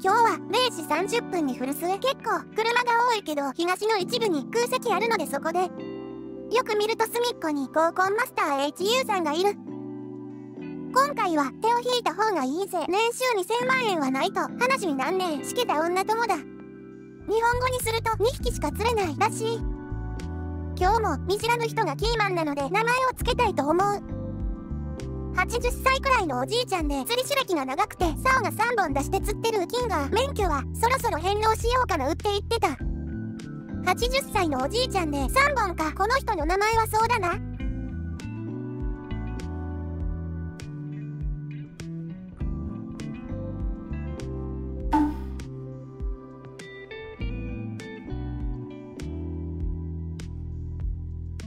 今日は0時30分に古巣へ、結構車が多いけど東の一部に空席あるので、そこでよく見ると隅っこに合コンマスター HU さんがいる。今回は手を引いた方がいいぜ。年収2000万円はないと話になんねえ。しけた女友だ。日本語にすると2匹しか釣れないらしい。今日も見知らぬ人がキーマンなので名前を付けたいと思う。80歳くらいのおじいちゃんで釣り手歴が長くて竿が3本出して釣ってるウキンが、免許はそろそろ返納しようかな売って言ってた。80歳のおじいちゃんで3本か。この人の名前はそうだな。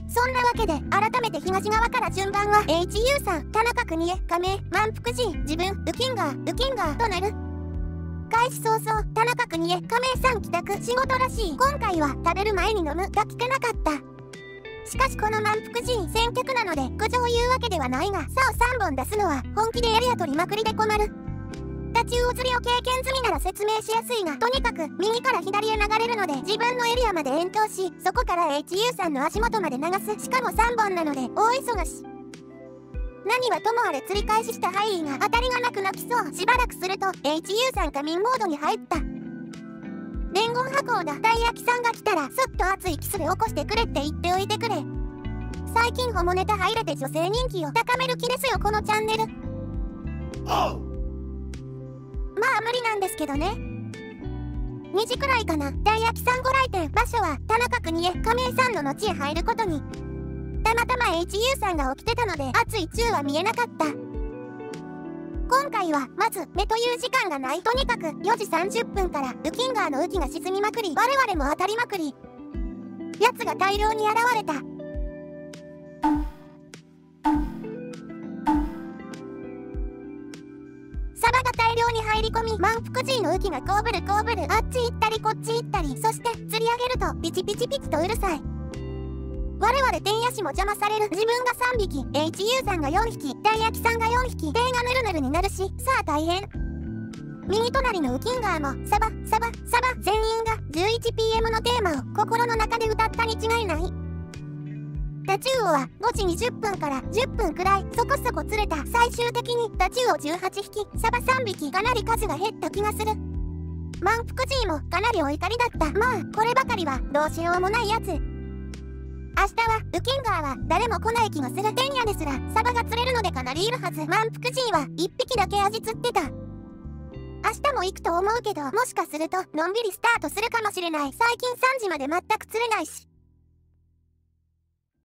そんなわけで改めて東側から順番は HU さん、田中邦衛、亀井、満腹寺、自分、ウキンガーとなる。開始早々田中邦衛、亀井さん帰宅。仕事らしい。今回は食べる前に飲むが聞けなかった。しかしこの満腹寺先客なので苦情を言うわけではないが、竿3本出すのは本気でエリア取りまくりで困る。太刀魚釣りを経験済みなら説明しやすいが、とにかく右から左へ流れるので自分のエリアまで遠投し、そこから HU さんの足元まで流す。しかも3本なので大忙し。何はともあれ釣り返ししたハイイが当たりがなく泣きそう。しばらくすると HU さんがミンモードに入った。伝言箱だ。たい焼きさんが来たらそっと熱いキスで起こしてくれって言っておいてくれ。最近ホモネタ入れて女性人気を高める気ですよこのチャンネル。Oh. まあ無理なんですけどね。2時くらいかな。たい焼きさんご来店。場所は田中邦衛、亀井さんの後へ入ることに。たまたま HU さんが起きてたので熱い宙は見えなかった。今回はまず目という時間がない。とにかく4時30分からウキンガーの浮きが沈みまくり、我々も当たりまくり、奴が大量に現れた。サバが大量に入り込み、満腹寺の浮きがこうぶる、あっち行ったりこっち行ったり、そして釣り上げるとピチピチピチとうるさい。我々天野氏も邪魔される。自分が3匹、HU さんが4匹、たい焼きさんが4匹、手がぬるぬるになるし、さあ大変。右隣のウキンガーも、サバ、全員が 11PM のテーマを心の中で歌ったに違いない。太刀魚は5時20分から10分くらい、そこそこ釣れた。最終的に太刀魚18匹、サバ3匹、かなり数が減った気がする。満腹寺もかなりお怒りだった。まあ、こればかりはどうしようもないやつ。明日はウキンガーは誰も来ない気がする。天野ですらサバが釣れるのでかなりいるはず。満腹人は1匹だけアジ釣ってた。明日も行くと思うけど、もしかするとのんびりスタートするかもしれない。最近3時まで全く釣れないし。